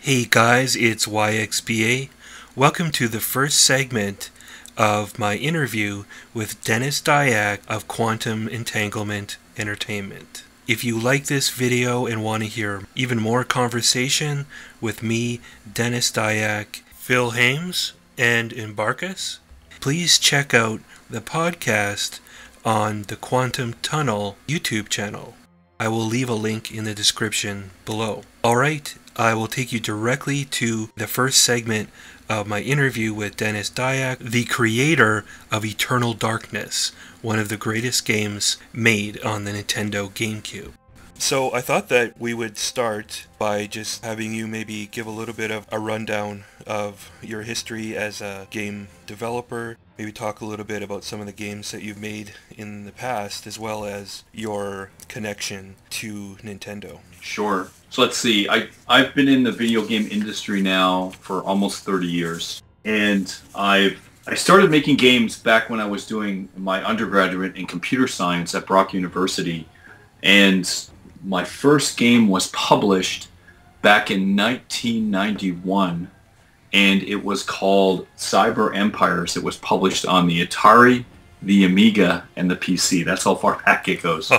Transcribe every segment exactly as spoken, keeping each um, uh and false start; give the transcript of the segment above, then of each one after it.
Hey guys, it's Y X B A. Welcome to the first segment of my interview with Denis Dyack of Quantum Entanglement Entertainment. If you like this video and want to hear even more conversation with me, Denis Dyack, Phil Hames, and Embarkus, please check out the podcast on the Quantum Tunnel YouTube channel. I will leave a link in the description below. Alright, I will take you directly to the first segment of my interview with Denis Dyack, the creator of Eternal Darkness, one of the greatest games made on the Nintendo GameCube. So I thought that we would start by just having you maybe give a little bit of a rundown of your history as a game developer. Maybe talk a little bit about some of the games that you've made in the past, as well as your connection to Nintendo. Sure. So let's see. I, I've been in the video game industry now for almost thirty years. And I've I started making games back when I was doing my undergraduate in computer science at Brock University. And my first game was published back in nineteen ninety-one. And it was called Cyber Empires. It was published on the Atari, the Amiga, and the P C. That's how far back it goes.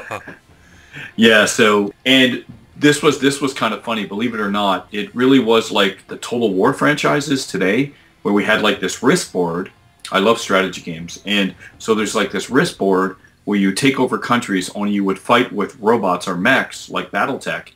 Yeah, so, and this was this was kind of funny, believe it or not. It really was like the Total War franchises today, where we had like this risk board. I love strategy games. And so there's like this risk board where you take over countries, only you would fight with robots or mechs like BattleTech.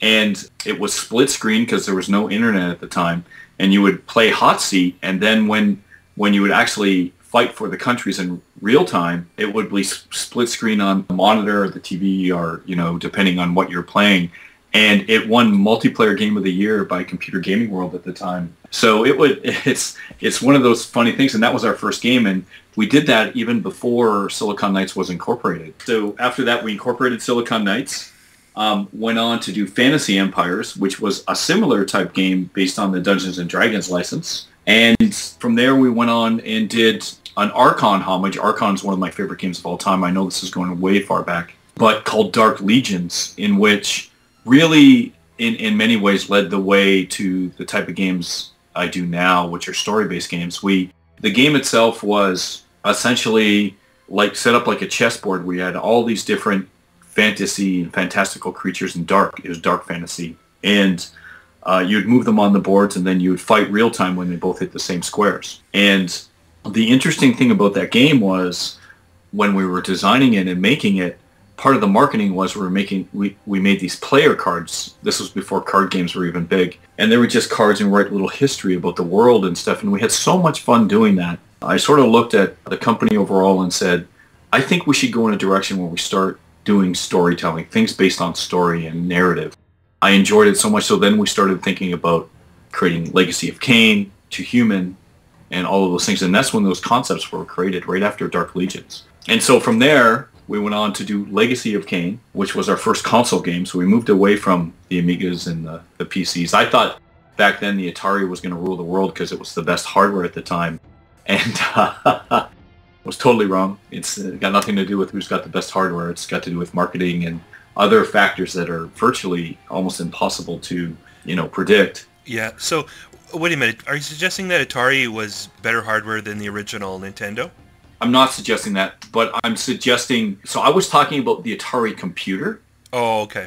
And it was split screen because there was no internet at the time. And you would play hot seat, and then when when you would actually fight for the countries in real time, it would be split screen on the monitor or the T V, or, you know, depending on what you're playing. And it won multiplayer game of the year by Computer Gaming World at the time. So it would it's it's one of those funny things, and that was our first game, and we did that even before Silicon Knights was incorporated. So after that, we incorporated Silicon Knights. Um, went on to do Fantasy Empires, which was a similar type game based on the Dungeons and Dragons license. And from there, we went on and did an Archon homage. Archon's one of my favorite games of all time. I know this is going way far back, but called Dark Legions, in which really, in, in many ways, led the way to the type of games I do now, which are story-based games. We the game itself was essentially like set up like a chessboard. We had all these different fantasy and fantastical creatures in dark. It was dark fantasy. And uh, you'd move them on the boards, and then you would fight real time when they both hit the same squares. And the interesting thing about that game was when we were designing it and making it, part of the marketing was we were making, we, we made these player cards. This was before card games were even big. And they were just cards and write little history about the world and stuff. And we had so much fun doing that. I sort of looked at the company overall and said, I think we should go in a direction where we start doing storytelling, things based on story and narrative. I enjoyed it so much, so then we started thinking about creating Legacy of Kain, Too Human, and all of those things, and that's when those concepts were created, right after Dark Legions. And so from there, we went on to do Legacy of Kain, which was our first console game, so we moved away from the Amigas and the, the P Cs. I thought back then the Atari was going to rule the world because it was the best hardware at the time, and uh, was totally wrong. It's got nothing to do with who's got the best hardware. It's got to do with marketing and other factors that are virtually almost impossible to, you know, predict. Yeah. So, wait a minute. Are you suggesting that Atari was better hardware than the original Nintendo? I'm not suggesting that, but I'm suggesting... So I was talking about the Atari computer. Oh, okay.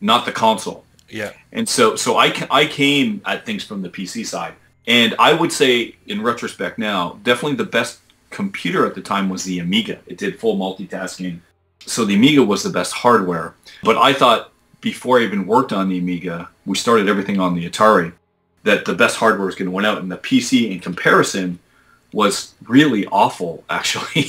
Not the console. Yeah. And so, so I, I came at things from the P C side. And I would say, in retrospect now, definitely the best computer at the time was the Amiga. It did full multitasking. So the Amiga was the best hardware. But I thought before I even worked on the Amiga, we started everything on the Atari, that the best hardware was going to win out. And the P C in comparison was really awful, actually.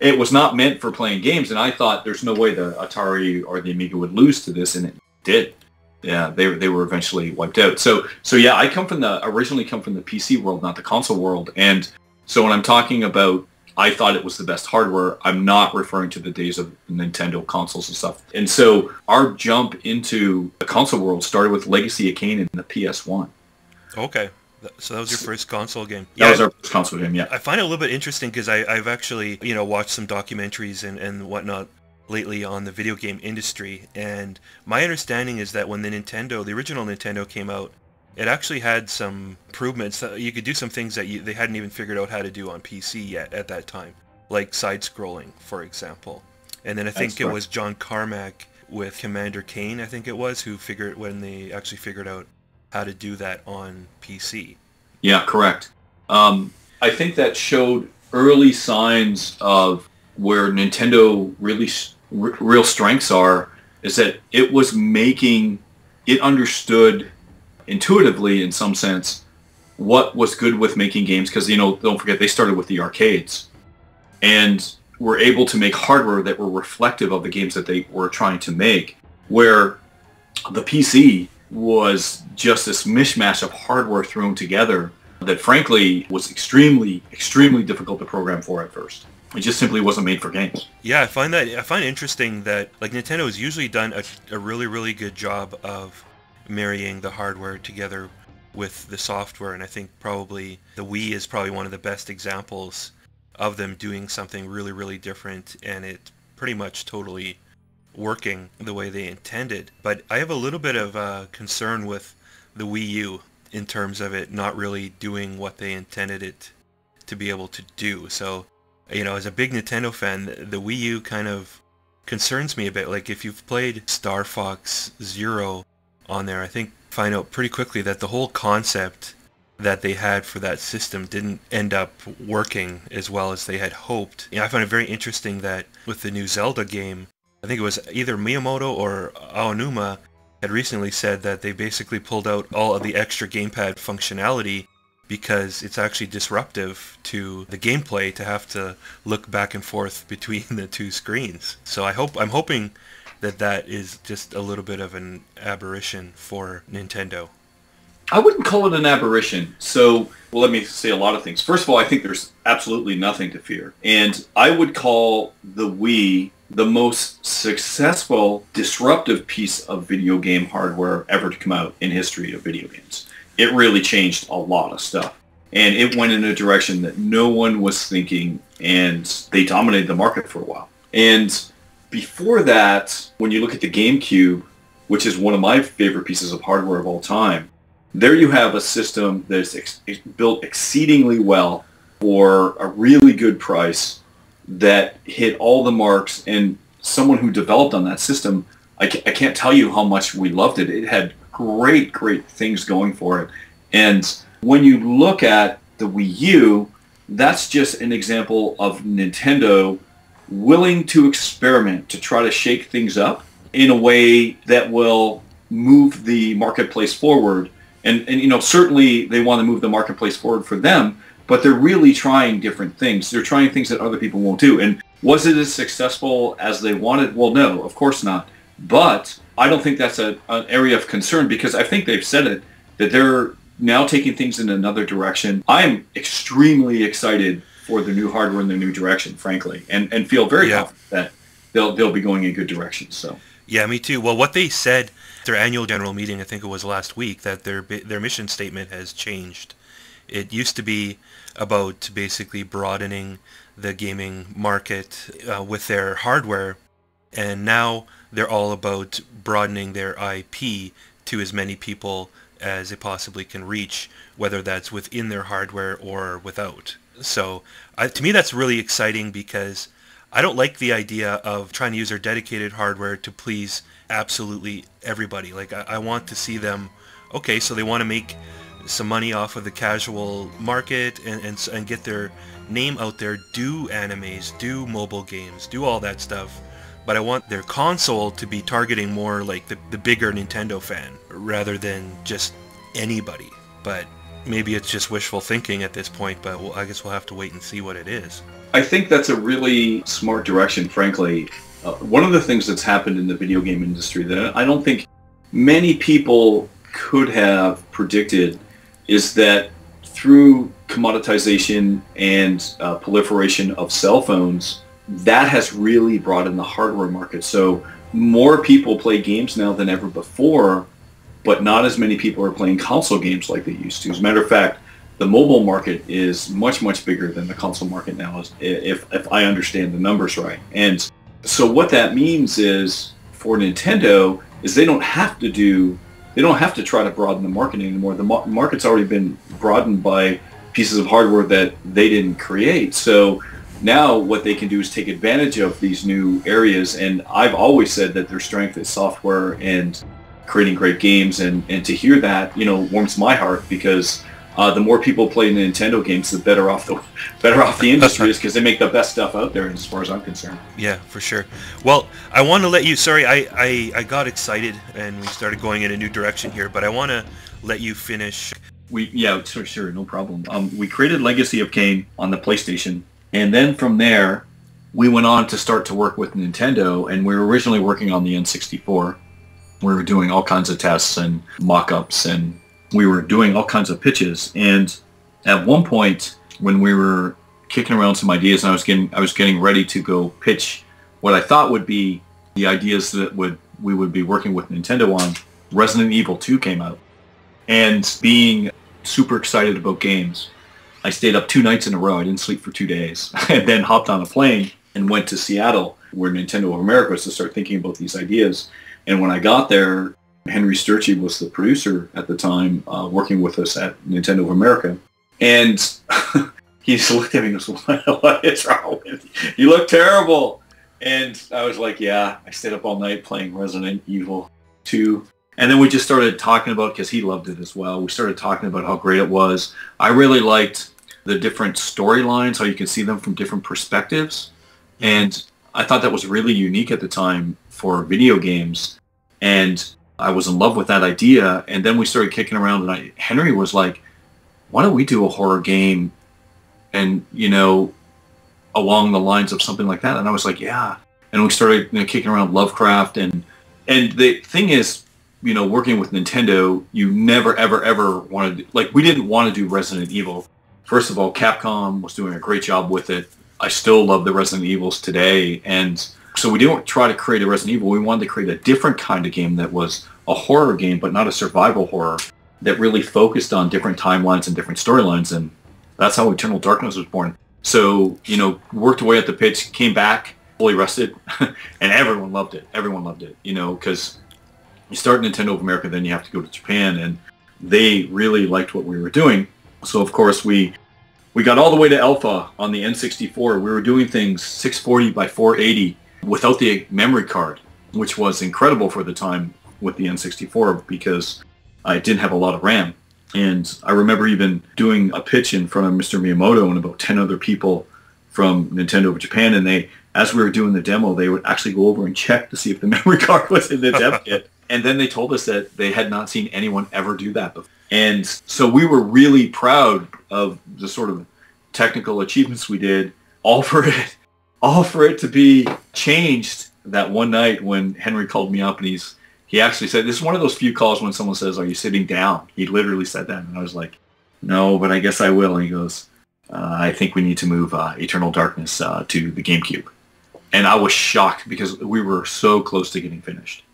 It was not meant for playing games. And I thought there's no way the Atari or the Amiga would lose to this. And it did. Yeah, they they were eventually wiped out. So, so yeah, I come from the, originally come from the P C world, not the console world. And so when I'm talking about, I thought it was the best hardware, I'm not referring to the days of Nintendo consoles and stuff. And so our jump into the console world started with Legacy of Kain and the P S one. Okay. So that was your first console game. That yeah, was our first console game, yeah. I find it a little bit interesting because I've actually, you know, watched some documentaries and, and whatnot lately on the video game industry. And my understanding is that when the Nintendo, the original Nintendo came out, it actually had some improvements. You could do some things that you, they hadn't even figured out how to do on P C yet at that time, like side-scrolling, for example. And then I think it was John Carmack with Commander Kane, I think it was, who figured when they actually figured out how to do that on P C. Yeah, correct. Um, I think that showed early signs of where Nintendo really r real strengths are, is that it was making, it understood intuitively in some sense what was good with making games, because, you know, don't forget they started with the arcades and were able to make hardware that were reflective of the games that they were trying to make, where the P C was just this mishmash of hardware thrown together that frankly was extremely, extremely difficult to program for at first. It just simply wasn't made for games. Yeah, I find that, I find it interesting that, like, Nintendo has usually done a, a really, really good job of marrying the hardware together with the software, and I think probably the Wii is probably one of the best examples of them doing something really, really different, and it pretty much totally working the way they intended. But I have a little bit of uh, concern with the Wii U in terms of it not really doing what they intended it to be able to do. So, you know, as a big Nintendo fan, the Wii U kind of concerns me a bit. Like, if you've played Star Fox Zero on there, I think find out pretty quickly that the whole concept that they had for that system didn't end up working as well as they had hoped. You know, I found it very interesting that with the new Zelda game, I think it was either Miyamoto or Aonuma had recently said that they basically pulled out all of the extra gamepad functionality because it's actually disruptive to the gameplay to have to look back and forth between the two screens. So I hope, I'm hoping that that is just a little bit of an aberration for Nintendo. I wouldn't call it an aberration. So, well, let me say a lot of things. First of all, I think there's absolutely nothing to fear. And I would call the Wii the most successful disruptive piece of video game hardware ever to come out in history of video games. It really changed a lot of stuff. And it went in a direction that no one was thinking, and they dominated the market for a while. And before that, when you look at the GameCube, which is one of my favorite pieces of hardware of all time, there you have a system that's ex built exceedingly well for a really good price that hit all the marks. And someone who developed on that system, I, ca I can't tell you how much we loved it. It had great, great things going for it. And when you look at the Wii U, that's just an example of Nintendo willing to experiment to try to shake things up in a way that will move the marketplace forward. And, and, you know, certainly they want to move the marketplace forward for them, but they're really trying different things. They're trying things that other people won't do. And was it as successful as they wanted? Well, no, of course not. But I don't think that's a, an area of concern, because I think they've said it, that they're now taking things in another direction. I am extremely excited for the new hardware in the new direction, frankly, and, and feel very yeah. confident that they'll, they'll be going in good directions. So. Yeah, me too. Well, what they said at their annual general meeting, I think it was last week, that their their mission statement has changed. It used to be about basically broadening the gaming market uh, with their hardware, and now they're all about broadening their I P to as many people as it possibly can reach, whether that's within their hardware or without. So I, to me, that's really exciting, because I don't like the idea of trying to use their dedicated hardware to please absolutely everybody. Like, I, I want to see them, okay, so they want to make some money off of the casual market and, and, and get their name out there, do animes, do mobile games, do all that stuff. But I want their console to be targeting more like the, the bigger Nintendo fan rather than just anybody. But maybe it's just wishful thinking at this point, but we'll, I guess we'll have to wait and see what it is. I think that's a really smart direction, frankly. Uh, one of the things that's happened in the video game industry that I don't think many people could have predicted is that through commoditization and uh, proliferation of cell phones, that has really broadened the hardware market. So more people play games now than ever before, but not as many people are playing console games like they used to. As a matter of fact, the mobile market is much, much bigger than the console market now, if, if I understand the numbers right. And so what that means is, for Nintendo, is they don't have to do, they don't have to try to broaden the market anymore. The mar market's already been broadened by pieces of hardware that they didn't create. So now what they can do is take advantage of these new areas. And I've always said that their strength is software and creating great games. And, and to hear that, you know, warms my heart, because uh, the more people play Nintendo games, the better off the better off the industry is, because they make the best stuff out there, as far as I'm concerned. Yeah, for sure. Well, I want to let you, sorry, I, I, I got excited and we started going in a new direction here, but I want to let you finish. We, yeah, sure, sure, no problem. Um, we created Legacy of Kain on the PlayStation, and then from there, we went on to start to work with Nintendo, and we were originally working on the N sixty-four. We were doing all kinds of tests and mock-ups, and we were doing all kinds of pitches. And at one point, when we were kicking around some ideas, and I was getting, I was getting ready to go pitch what I thought would be the ideas that would we would be working with Nintendo on, Resident Evil two came out. And being super excited about games, I stayed up two nights in a row. I didn't sleep for two days, and then hopped on a plane and went to Seattle, where Nintendo of America was, to start thinking about these ideas. And when I got there, Henry Sturcy was the producer at the time, uh, working with us at Nintendo of America. And he just looked at me and goes, what is wrong with you? You look terrible. And I was like, yeah, I stayed up all night playing Resident Evil two. And then we just started talking about, because he loved it as well, we started talking about how great it was. I really liked the different storylines, how you can see them from different perspectives. And I thought that was really unique at the time for video games. And I was in love with that idea. And then we started kicking around, and I, Henry was like, why don't we do a horror game, and, you know, along the lines of something like that? And I was like, yeah. And we started, you know, kicking around Lovecraft. And, and the thing is, you know, working with Nintendo, you never, ever, ever wanted to, like, we didn't want to do Resident Evil. First of all, Capcom was doing a great job with it. I still love the Resident Evils today. And so we didn't try to create a Resident Evil. We wanted to create a different kind of game that was a horror game, but not a survival horror, that really focused on different timelines and different storylines. And that's how Eternal Darkness was born. So, you know, worked away at the pitch, came back, fully rested, and everyone loved it. Everyone loved it, you know, because you start Nintendo of America, then you have to go to Japan, and they really liked what we were doing. So, of course, we we got all the way to alpha on the N sixty-four. We were doing things six forty by four eighty without the memory card, which was incredible for the time with the N sixty-four, because I didn't have a lot of RAM. And I remember even doing a pitch in front of Mister Miyamoto and about ten other people from Nintendo of Japan, and they, as we were doing the demo, they would actually go over and check to see if the memory card was in the dev kit. And then they told us that they had not seen anyone ever do that before. And so we were really proud of the sort of technical achievements we did, all for it, all for it to be changed that one night when Henry called me up, and he's, he actually said, this is one of those few calls when someone says, are you sitting down? He literally said that. And I was like, no, but I guess I will. And he goes, uh, I think we need to move uh, Eternal Darkness uh, to the GameCube. And I was shocked, because we were so close to getting finished.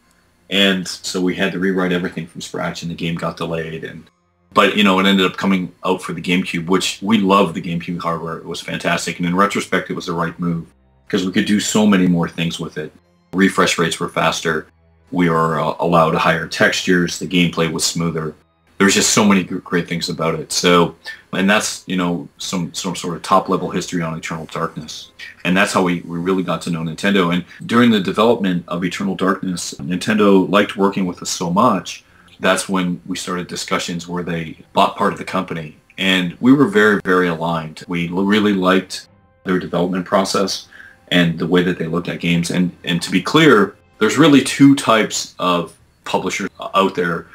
And so we had to rewrite everything from scratch, and the game got delayed. And but, you know, it ended up coming out for the GameCube, which we loved the GameCube hardware. It was fantastic. And in retrospect, it was the right move, because we could do so many more things with it. Refresh rates were faster. We were uh, allowed higher textures. The gameplay was smoother. There was just so many great things about it. So, and that's, you know, some, some sort of top-level history on Eternal Darkness. And that's how we, we really got to know Nintendo. And during the development of Eternal Darkness, Nintendo liked working with us so much, that's when we started discussions where they bought part of the company. And we were very, very aligned. We really liked their development process and the way that they looked at games. And, and to be clear, there's really two types of publishers out there.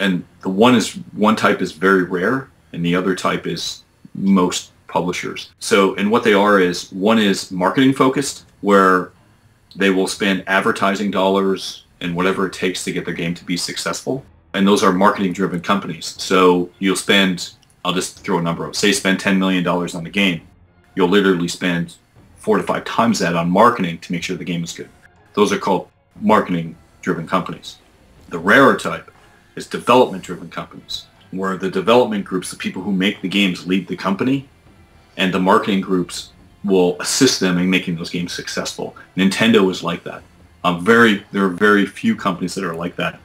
And the one is one type is very rare, and the other type is most publishers. So, and what they are is, one is marketing focused, where they will spend advertising dollars and whatever it takes to get their game to be successful. And those are marketing driven companies. So you'll spend, I'll just throw a number out, say spend ten million dollars on the game. You'll literally spend four to five times that on marketing to make sure the game is good. Those are called marketing driven companies. The rarer type is development-driven companies, where the development groups, the people who make the games, lead the company, and the marketing groups will assist them in making those games successful. Nintendo is like that. Um, very, there are very few companies that are like that.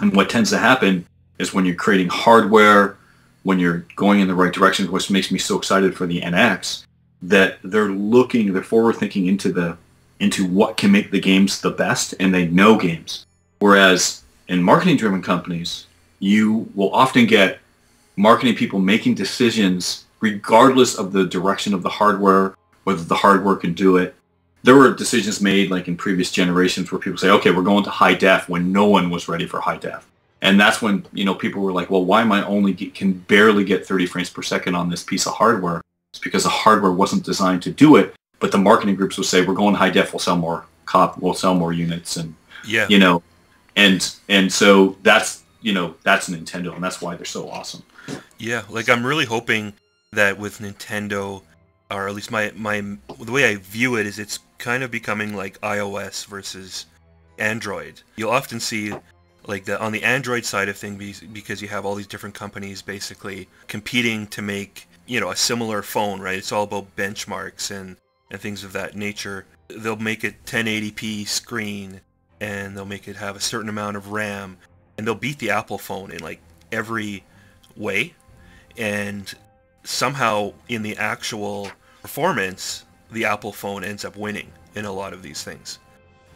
And what tends to happen is when you're creating hardware, when you're going in the right direction, which makes me so excited for the N X, that they're looking, they're forward-thinking into the into what can make the games the best, and they know games. Whereas in marketing-driven companies, you will often get marketing people making decisions regardless of the direction of the hardware, whether the hardware can do it. There were decisions made, like in previous generations, where people say, okay, we're going to high def when no one was ready for high def. And that's when, you know, people were like, well, why am I only get, can barely get thirty frames per second on this piece of hardware? It's because the hardware wasn't designed to do it, but the marketing groups would say, we're going high def, we'll sell more cop, we'll sell more units. And, yeah. you know, and, and so that's, you know, that's Nintendo, and that's why they're so awesome. Yeah. Like, I'm really hoping that with Nintendo, or at least my, my, the way I view it is it's kind of becoming like iOS versus Android. You'll often see, like, the, on the Android side of things, because you have all these different companies basically competing to make, you know, a similar phone, right? It's all about benchmarks and, and things of that nature. They'll make it ten eighty p screen, and they'll make it have a certain amount of RAM, and they'll beat the Apple phone in, like, every way. And somehow, in the actual performance, the Apple phone ends up winning in a lot of these things,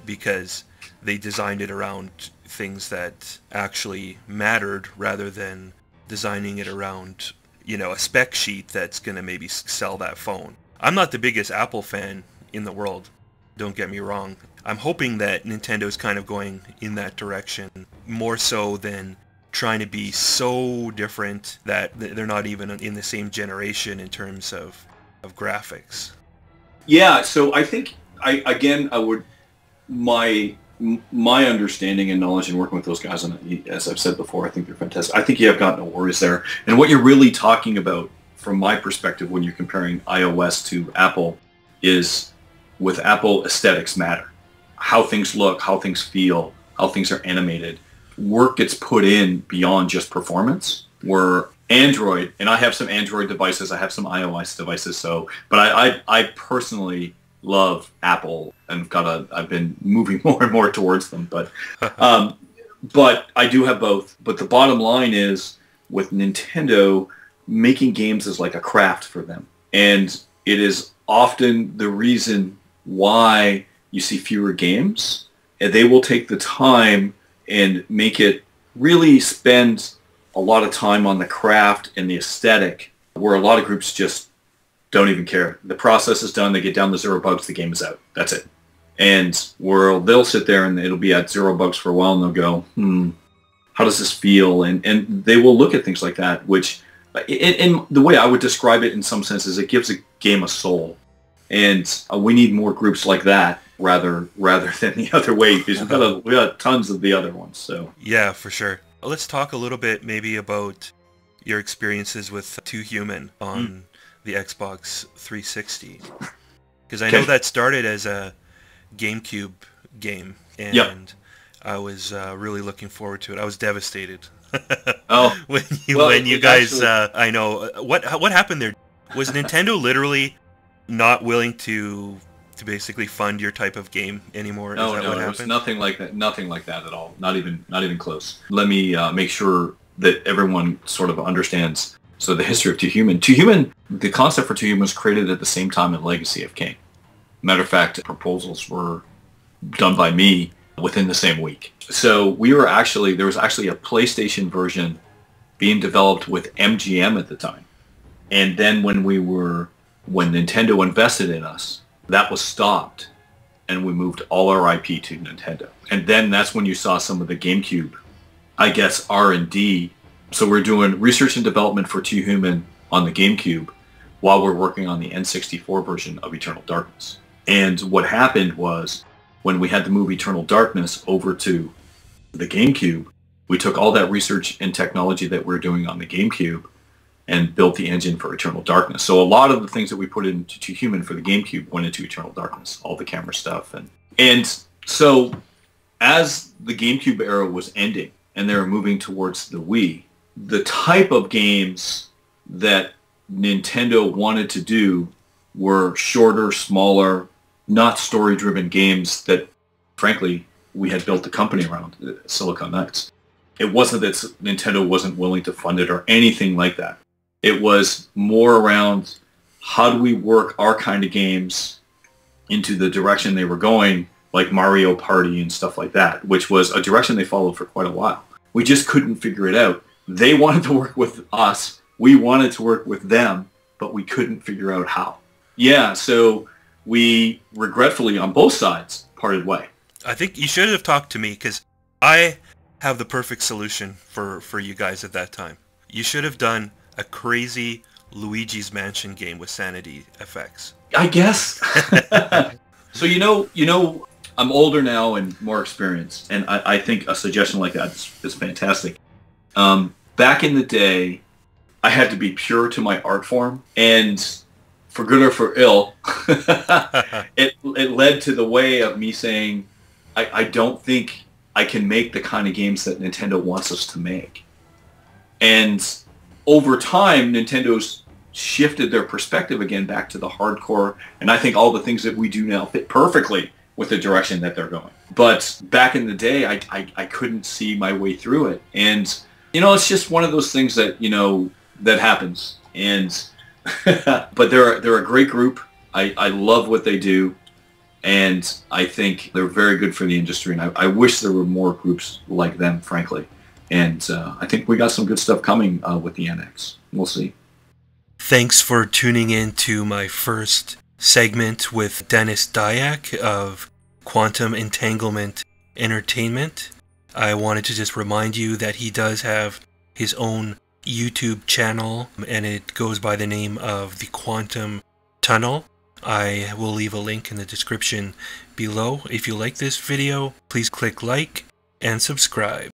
because they designed it around things that actually mattered rather than designing it around, you know, a spec sheet that's going to maybe sell that phone. I'm not the biggest Apple fan in the world, don't get me wrong. I'm hoping that Nintendo's kind of going in that direction, more so than trying to be so different that they're not even in the same generation in terms of, of graphics. Yeah, so I think, I again, I would, my... my understanding and knowledge in working with those guys, and as I've said before, I think they're fantastic. I think you have got no worries there. And what you're really talking about, from my perspective, when you're comparing iOS to Apple, is with Apple, aesthetics matter. How things look, how things feel, how things are animated. Work gets put in beyond just performance, where Android, and I have some Android devices, I have some iOS devices, so, but I, I, I personally love Apple, and got a, I've been moving more and more towards them, but um, but I do have both. But the bottom line is, with Nintendo, making games is like a craft for them, and it is often the reason why you see fewer games. And they will take the time and make it really spend a lot of time on the craft and the aesthetic, where a lot of groups just don't even care. The process is done. They get down to zero bugs. The game is out. That's it. And where they'll sit there and it'll be at zero bugs for a while, and they'll go, hmm, how does this feel? And and they will look at things like that, which, in the way I would describe it in some sense, is it gives a game a soul. And uh, we need more groups like that rather rather than the other way, because we've got, a, we've got tons of the other ones. So yeah, for sure. Let's talk a little bit maybe about your experiences with Too Human on Mm. the Xbox three sixty, because I know that started as a GameCube game, and yep. I was uh, really looking forward to it. I was devastated. Oh, when you well, when you guys, actually... uh, I know what what happened there. Was Nintendo literally not willing to to basically fund your type of game anymore? No, Is that no, what happened? It was nothing like that. Nothing like that at all. Not even not even close. Let me uh, make sure that everyone sort of understands. So the history of Too Human. Too Human, the concept for Too Human was created at the same time in Legacy of Kain. Matter of fact, proposals were done by me within the same week. So we were actually, there was actually a PlayStation version being developed with M G M at the time. And then when we were, when Nintendo invested in us, that was stopped, and we moved all our I P to Nintendo. And then that's when you saw some of the GameCube, I guess, R and D. So we're doing research and development for Too Human on the GameCube while we're working on the N sixty-four version of Eternal Darkness. And what happened was, when we had to move Eternal Darkness over to the GameCube, we took all that research and technology that we're doing on the GameCube and built the engine for Eternal Darkness. So a lot of the things that we put into Too Human for the GameCube went into Eternal Darkness, all the camera stuff. And, and so as the GameCube era was ending, and they were moving towards the Wii. The type of games that Nintendo wanted to do were shorter, smaller, not story-driven games that, frankly, we had built the company around, Silicon Knights. It wasn't that Nintendo wasn't willing to fund it or anything like that. It was more around how do we work our kind of games into the direction they were going, like Mario Party and stuff like that, which was a direction they followed for quite a while. We just couldn't figure it out. They wanted to work with us. We wanted to work with them, but we couldn't figure out how. Yeah, so we regretfully, on both sides, parted way. I think you should have talked to me, because I have the perfect solution for, for you guys at that time. You should have done a crazy Luigi's Mansion game with sanity effects. I guess. So, you know, you know, I'm older now and more experienced, and I, I think a suggestion like that is, is fantastic. Um, back in the day, I had to be pure to my art form, and for good or for ill, it it led to the way of me saying, I, I don't think I can make the kind of games that Nintendo wants us to make. And over time, Nintendo's shifted their perspective again back to the hardcore, and I think all the things that we do now fit perfectly with the direction that they're going. But back in the day, I, I, I couldn't see my way through it. And, you know, it's just one of those things that, you know, that happens. And but they're, they're a great group. I, I love what they do. And I think they're very good for the industry. And I, I wish there were more groups like them, frankly. And uh, I think we got some good stuff coming uh, with the N X. We'll see. Thanks for tuning in to my first segment with Denis Dyack of Quantum Entanglement Entertainment. I wanted to just remind you that he does have his own YouTube channel, and it goes by the name of the Quantum Tunnel. I will leave a link in the description below. If you like this video, please click like and subscribe.